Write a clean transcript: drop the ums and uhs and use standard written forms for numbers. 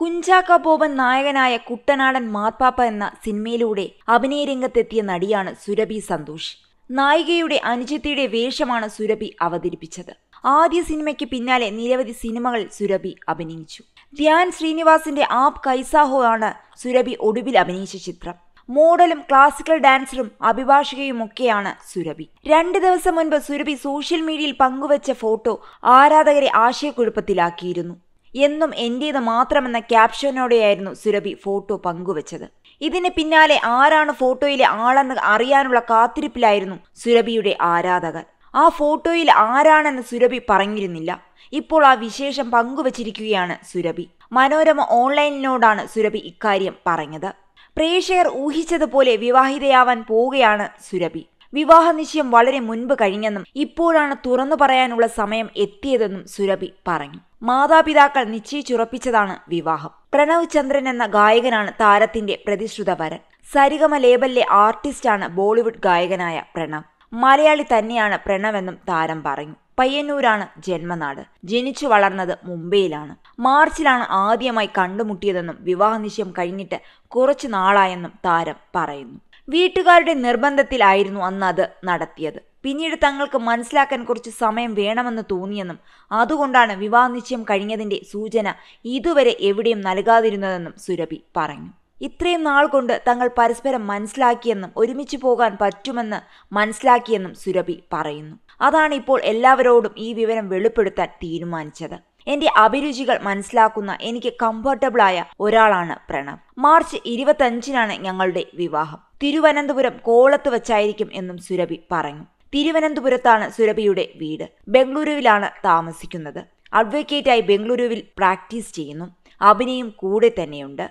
കുഞ്ചാക്കോ ബോബൻ നായകനായ കുട്ടനാടൻ മാത്പാപ്പ എന്ന സിനിമയിലൂടെ അഭിനയരംഗത്തെത്തിയ നടിയാണ് സുരഭി സന്തോഷ്. നായികയുടെ അനുജത്തിയുടെ വേഷമാണ് സുരഭി അവതരിപ്പിച്ചത്. ആദ്യ സിനിമയ്ക്ക് പിന്നാലെ നിരവധി സിനിമകൾ സുരഭി അഭിനയിച്ചു. ധ്യാൻ ശ്രീനിവാസിന്റെ ആപ് കൈസാഹോ ആണ് സുരഭി ഒടുവിൽ അഭിനയിച്ച ചിത്രം. മോഡലും ക്ലാസിക്കൽ ഡാൻസറും അഭിഭാഷകയുമൊക്കെയാണ് സുരഭി. 2 ദിവസം മുൻപ് സുരഭി സോഷ്യൽ മീഡിയയിൽ പങ്കുവച്ച ഫോട്ടോ ആരാധകരെ ആശയക്കുഴപ്പത്തിലാക്കിയിരുന്നു. എന്നും എൻ്റേത് മാത്രമെന്ന ക്യാപ്ഷനോടെയായിരുന്നു സുരഭി ഫോട്ടോ പങ്കുവച്ചത്. ഇതിന് പിന്നാലെ ആരാണ് ഫോട്ടോയിലെ ആളെന്ന് അറിയാനുള്ള കാത്തിരിപ്പിലായിരുന്നു സുരഭിയുടെ ആരാധകർ. ആ ഫോട്ടോയിൽ ആരാണെന്ന് സുരഭി പറഞ്ഞിരുന്നില്ല. ഇപ്പോൾ ആ വിശേഷം പങ്കുവച്ചിരിക്കുകയാണ് സുരഭി. മനോരമ ഓൺലൈനിനോടാണ് സുരഭി ഇക്കാര്യം പറഞ്ഞത്. പ്രേക്ഷകർ ഊഹിച്ചതുപോലെ വിവാഹിതയാവാൻ പോവുകയാണ് സുരഭി. വിവാഹ നിശ്ചയം വളരെ മുൻപ് കഴിഞ്ഞെന്നും ഇപ്പോഴാണ് തുറന്നു പറയാനുള്ള സമയം എത്തിയതെന്നും സുരഭി പറഞ്ഞു. മാതാപിതാക്കൾ നിശ്ചയിച്ചുറപ്പിച്ചതാണ് വിവാഹം. പ്രണവ് ചന്ദ്രൻ എന്ന ഗായകനാണ് താരത്തിന്റെ പ്രതിശ്രുത വരൻ. സരിഗമ ലേബലിലെ ആർട്ടിസ്റ്റാണ് ബോളിവുഡ് ഗായകനായ പ്രണവ്. മലയാളി തന്നെയാണ് പ്രണവെന്നും താരം പറഞ്ഞു. പയ്യന്നൂരാണ് ജന്മനാട്. ജനിച്ചു വളർന്നത് മുംബൈയിലാണ്. മാർച്ചിലാണ് ആദ്യമായി കണ്ടുമുട്ടിയതെന്നും വിവാഹ നിശ്ചയം കഴിഞ്ഞിട്ട് കുറച്ചു നാളായെന്നും താരം പറയുന്നു. വീട്ടുകാരുടെ നിർബന്ധത്തിലായിരുന്നു അന്ന് അത് നടത്തിയത്. പിന്നീട് തങ്ങൾക്ക് മനസ്സിലാക്കാൻ കുറച്ച് സമയം വേണമെന്ന് തോന്നിയെന്നും അതുകൊണ്ടാണ് വിവാഹ നിശ്ചയം കഴിഞ്ഞതിൻ്റെ സൂചന ഇതുവരെ എവിടെയും നൽകാതിരുന്നതെന്നും സുരഭി പറഞ്ഞു. ഇത്രയും നാൾ കൊണ്ട് തങ്ങൾ പരസ്പരം മനസ്സിലാക്കിയെന്നും ഒരുമിച്ച് പോകാൻ പറ്റുമെന്ന് മനസ്സിലാക്കിയെന്നും സുരഭി പറയുന്നു. അതാണ് ഇപ്പോൾ എല്ലാവരോടും ഈ വിവരം വെളിപ്പെടുത്താൻ തീരുമാനിച്ചത്. എന്റെ അഭിരുചികൾ മനസ്സിലാക്കുന്ന എനിക്ക് കംഫർട്ടബിളായ ഒരാളാണ് പ്രണവ്. മാർച്ച് 25-നാണ് ഞങ്ങളുടെ വിവാഹം. തിരുവനന്തപുരം കോളത്ത് വച്ചായിരിക്കും എന്നും സുരഭി പറഞ്ഞു. തിരുവനന്തപുരത്താണ് സുരഭിയുടെ വീട്. ബംഗളൂരുവിലാണ് താമസിക്കുന്നത്. അഡ്വക്കേറ്റായി ബംഗളൂരുവിൽ പ്രാക്ടീസ് ചെയ്യുന്നു. അഭിനയം കൂടെ തന്നെയുണ്ട്.